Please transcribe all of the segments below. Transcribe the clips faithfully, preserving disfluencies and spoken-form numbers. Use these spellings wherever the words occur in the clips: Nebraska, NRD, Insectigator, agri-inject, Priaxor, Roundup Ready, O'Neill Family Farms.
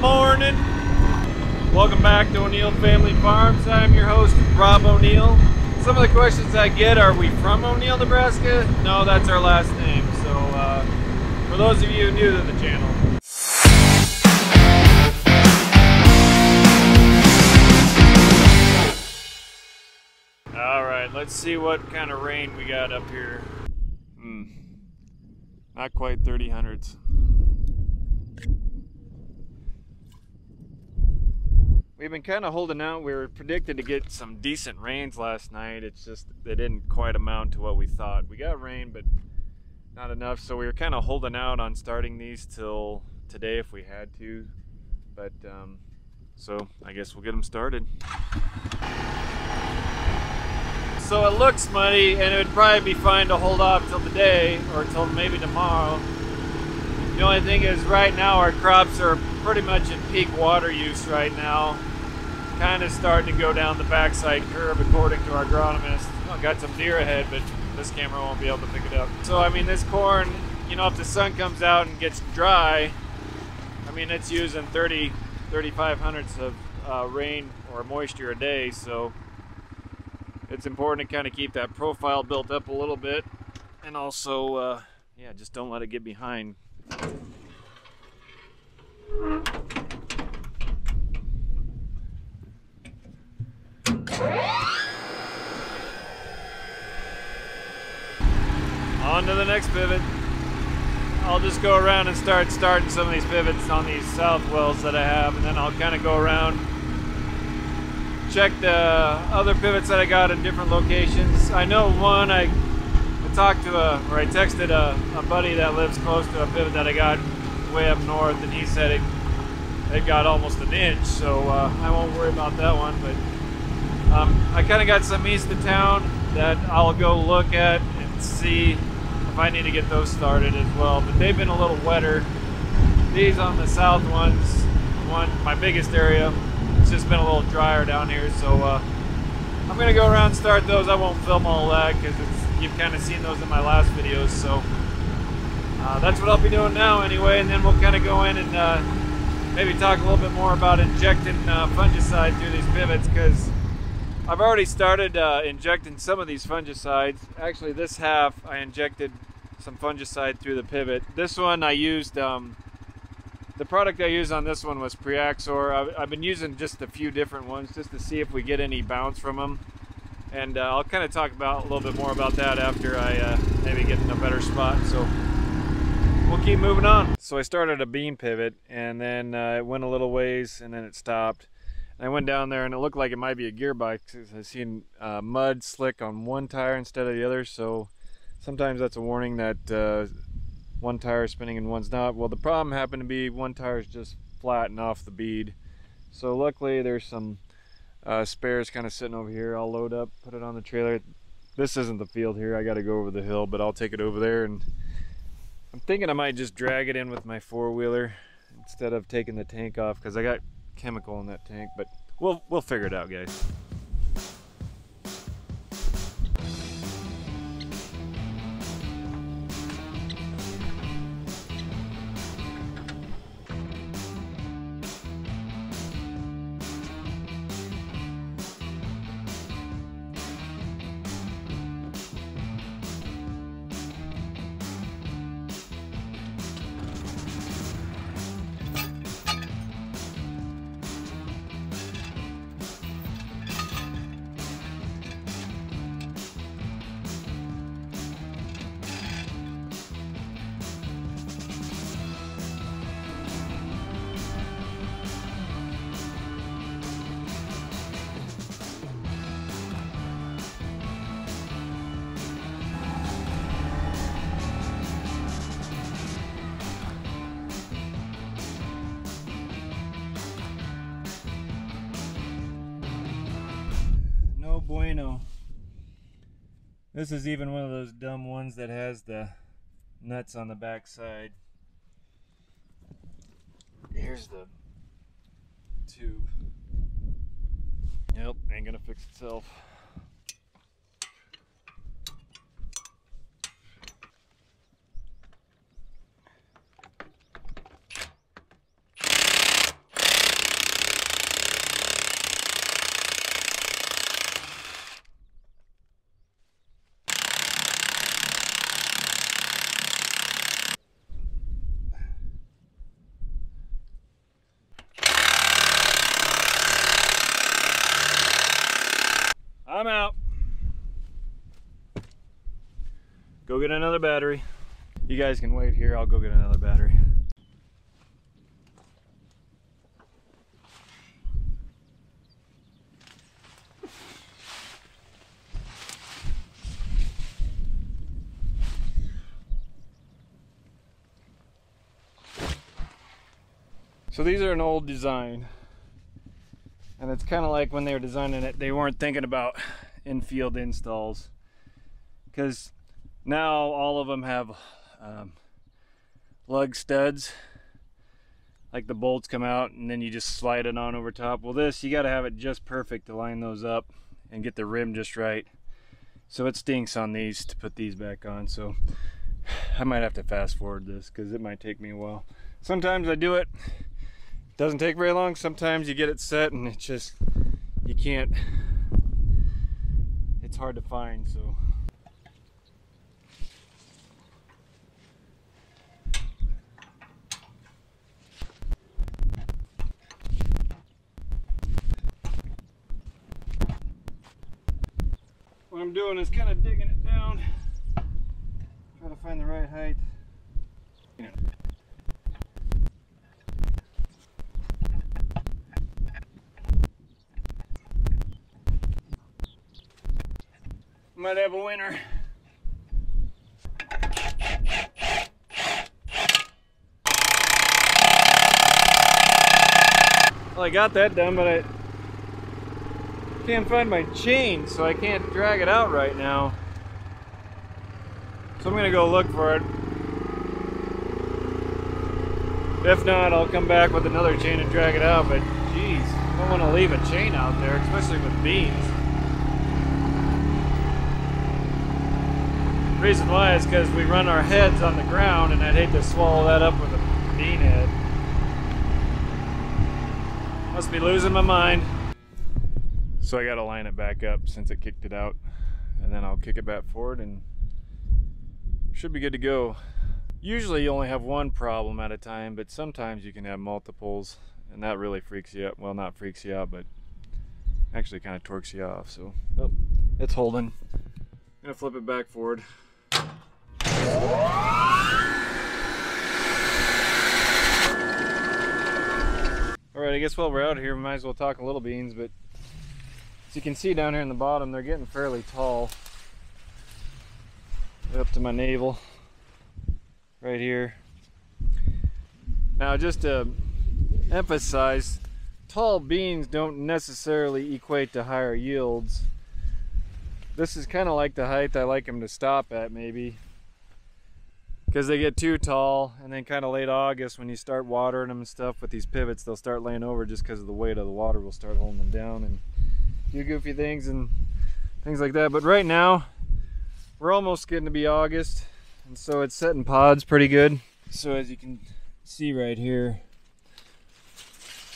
morning. Welcome back to O'Neill Family Farms. I'm your host, Rob O'Neill. Some of the questions I get are, we from O'Neill, Nebraska? No, that's our last name. So uh, for those of you new to the channel. All right, let's see what kind of rain we got up here. Hmm. Not quite thirty hundredths. We've been kind of holding out. We were predicted to get some decent rains last night. It's just they didn't quite amount to what we thought. We got rain, but not enough. So we were kind of holding out on starting these till today if we had to. But um, so I guess we'll get them started. So it looks muddy, and it would probably be fine to hold off till today or till maybe tomorrow. The only thing is, right now our crops are pretty much in peak water use right now. Kind of starting to go down the backside curve according to our agronomist. Oh, got some deer ahead, but this camera won't be able to pick it up. So I mean, this corn, you know, if the sun comes out and gets dry, I mean, it's using thirty, thirty-five hundredths of uh, rain or moisture a day. So it's important to kind of keep that profile built up a little bit, and also, uh, yeah, just don't let it get behind. On to the next pivot. I'll just go around and start starting some of these pivots on these south wells that I have, and then I'll kind of go around, check the other pivots that I got in different locations. I know one I talked to a, or I texted a, a buddy that lives close to a pivot that I got way up north, and he said it, it got almost an inch, so uh, I won't worry about that one. But um, I kind of got some east of town that I'll go look at and see if I need to get those started as well, but they've been a little wetter. These on the south ones, one my biggest area, it's just been a little drier down here, so uh, I'm going to go around and start those. I won't film all that because it's you've kind of seen those in my last videos, so uh, that's what I'll be doing now anyway, and then we'll kind of go in and uh, maybe talk a little bit more about injecting uh, fungicide through these pivots, because I've already started uh, injecting some of these fungicides. Actually, this half I injected some fungicide through the pivot. This one I used, um, the product I used on this one was Priaxor. I've, I've been using just a few different ones just to see if we get any bounce from them. And uh, I'll kind of talk about a little bit more about that after I uh, maybe get in a better spot. So we'll keep moving on. So I started a bean pivot, and then uh, it went a little ways, and then it stopped. And I went down there, and it looked like it might be a gearbox. I seen uh, mud slick on one tire instead of the other. So sometimes that's a warning that uh, one tire is spinning and one's not. Well, the problem happened to be one tire is just flat and off the bead. So luckily there's some Uh, spares kind of sitting over here. I'll load up, put it on the trailer. This isn't the field here. I got to go over the hill, but I'll take it over there. And I'm thinking I might just drag it in with my four-wheeler instead of taking the tank off, because I got chemical in that tank, but we'll, we'll figure it out, guys. Bueno. This is even one of those dumb ones that has the nuts on the back side. Here's the tube. Yep, ain't gonna fix itself. Go get another battery. You guys can wait here, I'll go get another battery. So these are an old design, and it's kind of like when they were designing it, they weren't thinking about in-field installs, because now all of them have um, lug studs, like the bolts come out and then you just slide it on over top. Well, this, you got to have it just perfect to line those up and get the rim just right. So it stinks on these to put these back on, so I might have to fast forward this because it might take me a while. Sometimes I do it, doesn't take very long. Sometimes you get it set and it's just, you can't, it's hard to find, so. What I'm doing is kind of digging it down, try to find the right height. You know. Might have a winner. Well, I got that done, but I can't find my chain, so I can't drag it out right now. So I'm gonna go look for it. If not, I'll come back with another chain and drag it out, but geez, I don't wanna leave a chain out there, especially with beans. Reason why is because we run our heads on the ground, and I'd hate to swallow that up with a bean head. Must be losing my mind. So I gotta line it back up since it kicked it out, and then I'll kick it back forward and should be good to go. Usually you only have one problem at a time, but sometimes you can have multiples, and that really freaks you out. Well, not freaks you out, but actually kind of torques you off. So oh, it's holding. I'm gonna flip it back forward. Alright, I guess while we're out here, we might as well talk a little beans, but as you can see down here in the bottom, they're getting fairly tall. Up to my navel, right here. Now, just to emphasize, tall beans don't necessarily equate to higher yields. This is kind of like the height I like them to stop at, maybe, because they get too tall, and then kind of late August when you start watering them and stuff with these pivots, they'll start laying over just because of the weight of the water will start holding them down and do goofy things and things like that. But right now we're almost getting to be August, and so it's setting pods pretty good. So as you can see right here,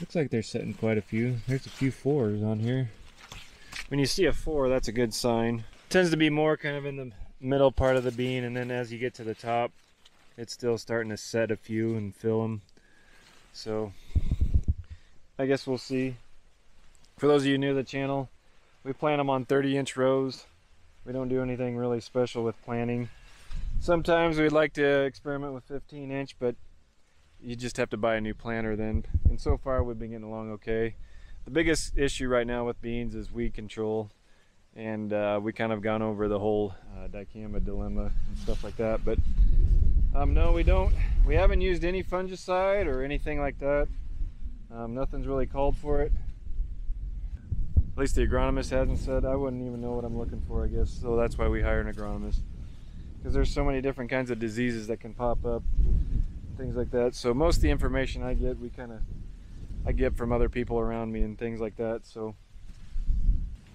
looks like they're setting quite a few. There's a few fours on here. When you see a four, that's a good sign. It tends to be more kind of in the middle part of the bean, and then as you get to the top, it's still starting to set a few and fill them. So I guess we'll see. For those of you new to the channel, we plant them on thirty inch rows. We don't do anything really special with planting. Sometimes we'd like to experiment with fifteen inch, but you just have to buy a new planter then. And so far we've been getting along okay. The biggest issue right now with beans is weed control, and uh, we kind of gone over the whole uh, dicamba dilemma and stuff like that. But um, no, we don't. We haven't used any fungicide or anything like that. Um, nothing's really called for it. At least the agronomist hasn't said. I wouldn't even know what I'm looking for, I guess. So that's why we hire an agronomist, because there's so many different kinds of diseases that can pop up, things like that. So most of the information I get, we kind of. I get from other people around me and things like that. So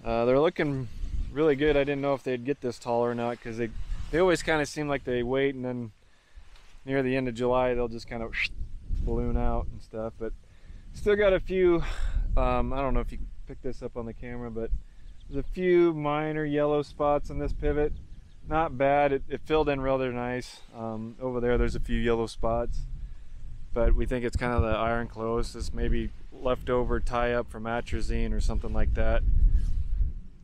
uh, they're looking really good. I didn't know if they'd get this tall or not, because they they always kind of seem like they wait, and then near the end of July they'll just kind of balloon out and stuff. But still got a few. Um, I don't know if you can pick this up on the camera, but there's a few minor yellow spots on this pivot. Not bad. It, it filled in rather nice. Um, over there, there's a few yellow spots. But we think it's kind of the iron chlorosis, maybe leftover tie up from atrazine or something like that.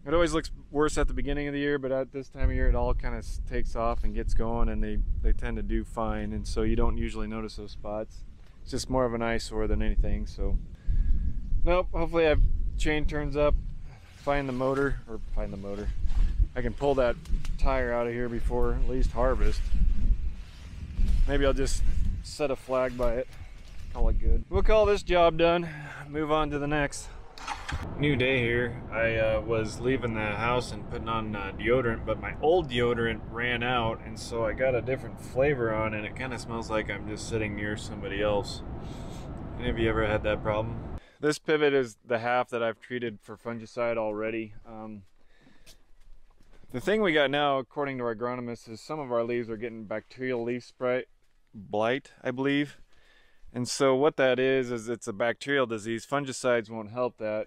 It always looks worse at the beginning of the year, but at this time of year, it all kind of takes off and gets going, and they, they tend to do fine, and so you don't usually notice those spots. It's just more of an eyesore than anything, so. Nope, hopefully I've chain turns up, find the motor, or find the motor. I can pull that tire out of here before at least harvest. Maybe I'll just set a flag by it, call it good. We'll call this job done, move on to the next. New day here. I uh, was leaving the house and putting on uh, deodorant, but my old deodorant ran out, and so I got a different flavor on, and it kind of smells like I'm just sitting near somebody else. Have you ever had that problem? This pivot is the half that I've treated for fungicide already. Um, the thing we got now, according to our agronomist, is some of our leaves are getting bacterial leaf sprite, blight, I believe. And so what that is, is it's a bacterial disease. Fungicides won't help that.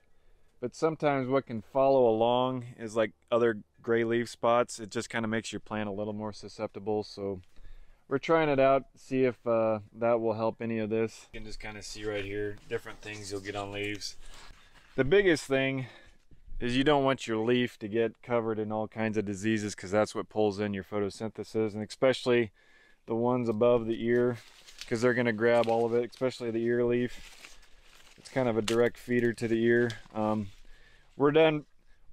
But sometimes what can follow along is like other gray leaf spots. It just kind of makes your plant a little more susceptible. So we're trying it out, see if uh, that will help any of this. You can just kind of see right here, different things you'll get on leaves. The biggest thing is you don't want your leaf to get covered in all kinds of diseases, because that's what pulls in your photosynthesis, and especially the ones above the ear, because they're going to grab all of it, especially the ear leaf. It's kind of a direct feeder to the ear. Um, we're done.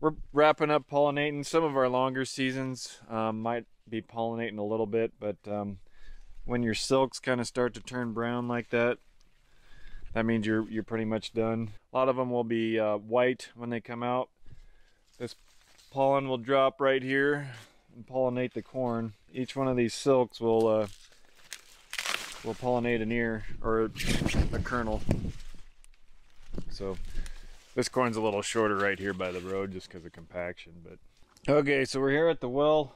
We're wrapping up pollinating. Some of our longer seasons um, might be pollinating a little bit, but um, when your silks kind of start to turn brown like that, that means you're you're pretty much done. A lot of them will be uh, white when they come out. This pollen will drop right here and pollinate the corn. Each one of these silks will uh, will pollinate an ear or a kernel. So this corn's a little shorter right here by the road just because of compaction. But okay, so we're here at the well.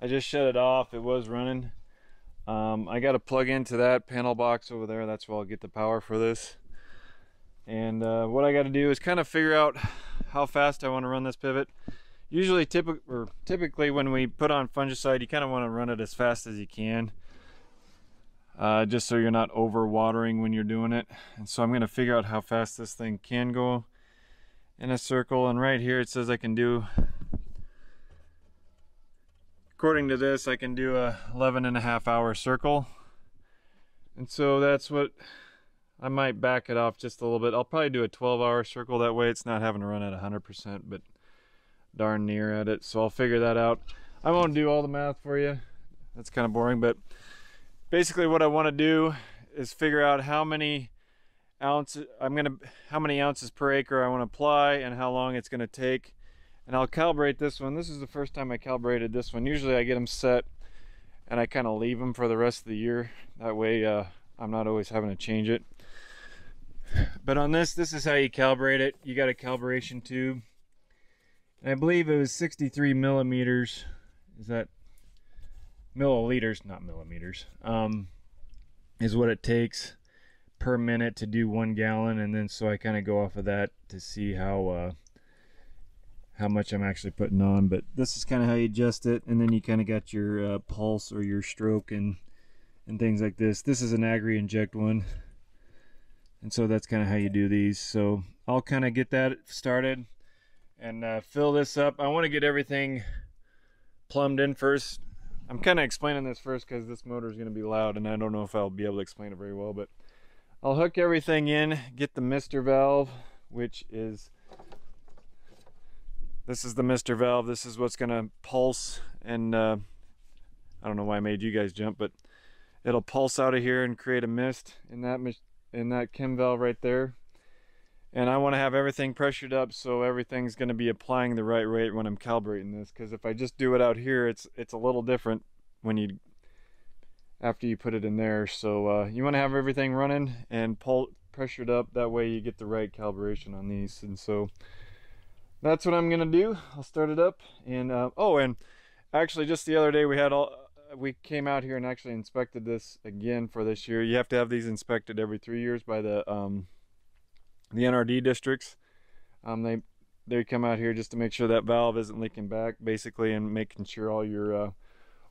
I just shut it off. It was running. Um, I got to plug into that panel box over there. That's where I'll get the power for this. And uh, what I got to do is kind of figure out how fast I want to run this pivot. Usually, typ- or typically when we put on fungicide, you kind of want to run it as fast as you can. Uh, just so you're not overwatering when you're doing it. And so I'm going to figure out how fast this thing can go in a circle. And right here it says I can do, according to this, I can do a eleven and a half hour circle. And so that's what, I might back it off just a little bit. I'll probably do a twelve hour circle. That way it's not having to run at one hundred percent, but darn near at it. So I'll figure that out. I won't do all the math for you. That's kind of boring, but basically what I want to do is figure out how many ounces I'm gonna how many ounces per acre I want to apply and how long it's gonna take. And I'll calibrate this one. This is the first time I calibrated this one. Usually I get them set and I kind of leave them for the rest of the year. That way uh, I'm not always having to change it. But on this, this is how you calibrate it. You got a calibration tube. And I believe it was sixty-three millimeters. Is that milliliters, not millimeters, um, is what it takes per minute to do one gallon. And then so I kind of go off of that to see how uh, how much I'm actually putting on. But this is kind of how you adjust it. And then you kind of got your uh, pulse or your stroke and, and things like this. This is an agri-inject one. And so that's kind of how you do these. So I'll kind of get that started and uh, fill this up. I want to get everything plumbed in first. I'm kind of explaining this first because this motor is going to be loud and I don't know if I'll be able to explain it very well, but I'll hook everything in, get the mister valve, which is, this is the mister valve. This is what's going to pulse and uh, I don't know why I made you guys jump, but it'll pulse out of here and create a mist in that, in that chem valve right there. And I want to have everything pressured up so everything's going to be applying the right rate when I'm calibrating this. Because if I just do it out here, it's it's a little different when you after you put it in there. So uh, you want to have everything running and pull, pressured up. That way you get the right calibration on these. And so that's what I'm going to do. I'll start it up. And uh, oh, and actually just the other day we had all we came out here and actually inspected this again for this year. You have to have these inspected every three years by the um, the N R D districts. um, they they come out here just to make sure that valve isn't leaking back, basically, and making sure all your uh,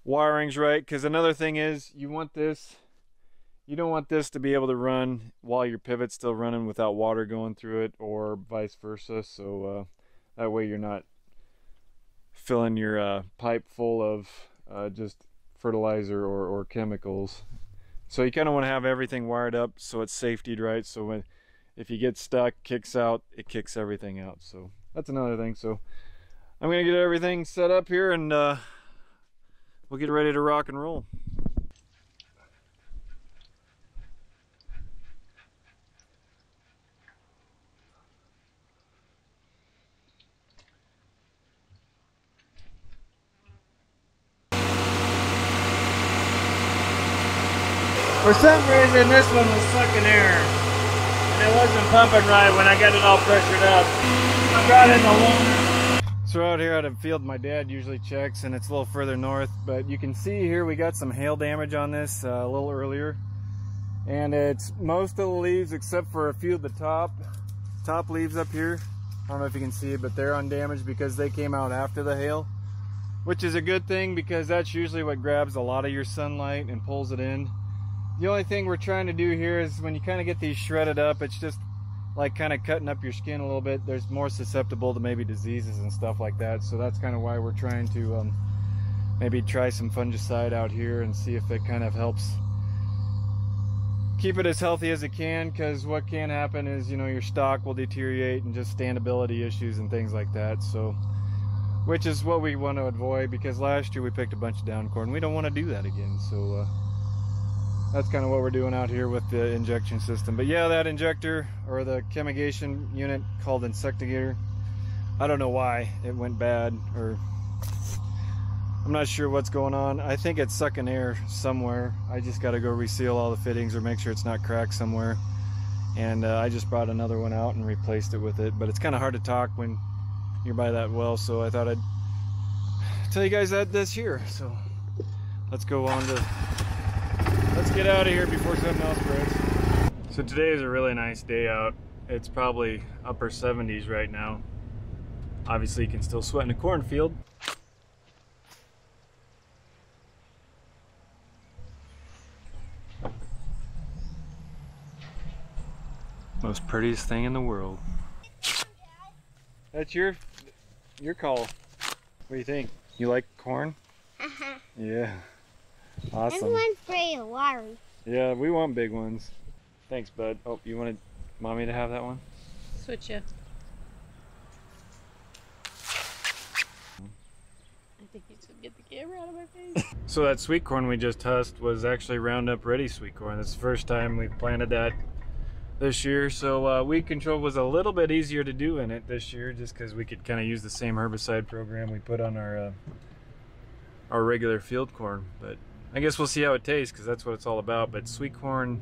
wiring's right. Because another thing is, you want this, you don't want this to be able to run while your pivot's still running without water going through it, or vice versa. So uh, that way you're not filling your uh, pipe full of uh, just fertilizer or, or chemicals. So you kind of want to have everything wired up so it's safetied, right? So when if you get stuck, kicks out, it kicks everything out. So that's another thing. So I'm gonna get everything set up here, and uh, we'll get ready to rock and roll. For some reason, this one was sucking air, and it wasn't pumping right when I got it all pressured up. I brought in the loaner. So out here at a field my dad usually checks, and it's a little further north, but you can see here we got some hail damage on this uh, a little earlier. And it's most of the leaves except for a few of the top, top leaves up here. I don't know if you can see it, but they're undamaged because they came out after the hail, which is a good thing because that's usually what grabs a lot of your sunlight and pulls it in. The only thing we're trying to do here is when you kind of get these shredded up, it's just like kind of cutting up your skin a little bit. There's more susceptible to maybe diseases and stuff like that. So that's kind of why we're trying to um, maybe try some fungicide out here and see if it kind of helps keep it as healthy as it can. Because what can happen is, you know, your stock will deteriorate and just standability issues and things like that. So, which is what we want to avoid because last year we picked a bunch of down corn. We don't want to do that again. So, uh, that's kind of what we're doing out here with the injection system. But yeah, that injector or the chemigation unit called Insectigator, I don't know why it went bad, or I'm not sure what's going on. I think it's sucking air somewhere. I just got to go reseal all the fittings or make sure it's not cracked somewhere. And uh, I just brought another one out and replaced it with it. But it's kind of hard to talk when you're by that well, so I thought I'd tell you guys that this year. So let's go on to... Let's get out of here before something else breaks. So today is a really nice day out. It's probably upper seventies right now. Obviously you can still sweat in a cornfield. Most prettiest thing in the world. That's your your call. What do you think? You like corn? Uh-huh. Yeah. Awesome. This one's pretty watery. Yeah, we want big ones. Thanks, bud. Oh, you wanted mommy to have that one? Switch you. I think you should get the camera out of my face. So that sweet corn we just husked was actually Roundup Ready sweet corn. That's the first time we've planted that this year. So uh, weed control was a little bit easier to do in it this year just because we could kind of use the same herbicide program we put on our, uh, our regular field corn. But I guess we'll see how it tastes because that's what it's all about. But sweet corn,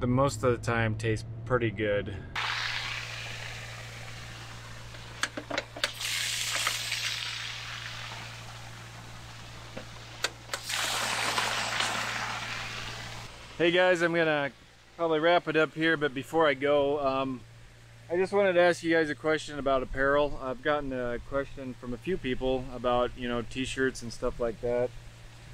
the most of the time, tastes pretty good. Hey guys, I'm gonna probably wrap it up here, but before I go, um, I just wanted to ask you guys a question about apparel. I've gotten a question from a few people about, you know, t-shirts and stuff like that.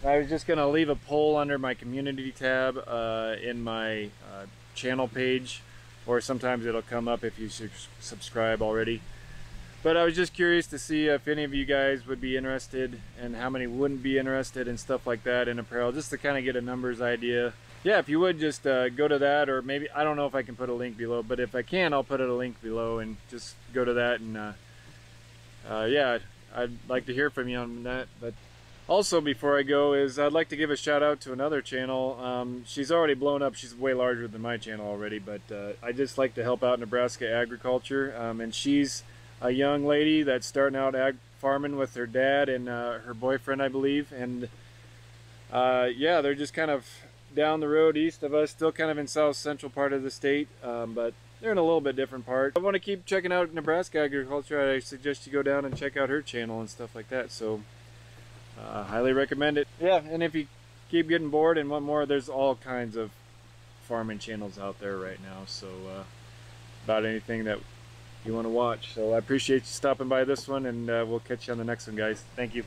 I was just going to leave a poll under my community tab uh, in my uh, channel page, or sometimes it'll come up if you su subscribe already. But I was just curious to see if any of you guys would be interested and how many wouldn't be interested and stuff like that in apparel, just to kind of get a numbers idea. Yeah, if you would just uh, go to that, or maybe, I don't know if I can put a link below, but if I can, I'll put it a link below and just go to that. And uh, uh, yeah, I'd like to hear from you on that. But also, before I go, is I'd like to give a shout out to another channel. Um, she's already blown up. She's way larger than my channel already, but uh, I just like to help out Nebraska agriculture. Um, and she's a young lady that's starting out ag farming with her dad and uh, her boyfriend, I believe. And uh, yeah, they're just kind of down the road east of us, still kind of in south central part of the state, um, but they're in a little bit different part. If I want to keep checking out Nebraska agriculture, I suggest you go down and check out her channel and stuff like that. So. Uh, highly recommend it. Yeah, and if you keep getting bored and want more, there's all kinds of farming channels out there right now. So uh, about anything that you want to watch. So I appreciate you stopping by this one, and uh, we'll catch you on the next one, guys. Thank you.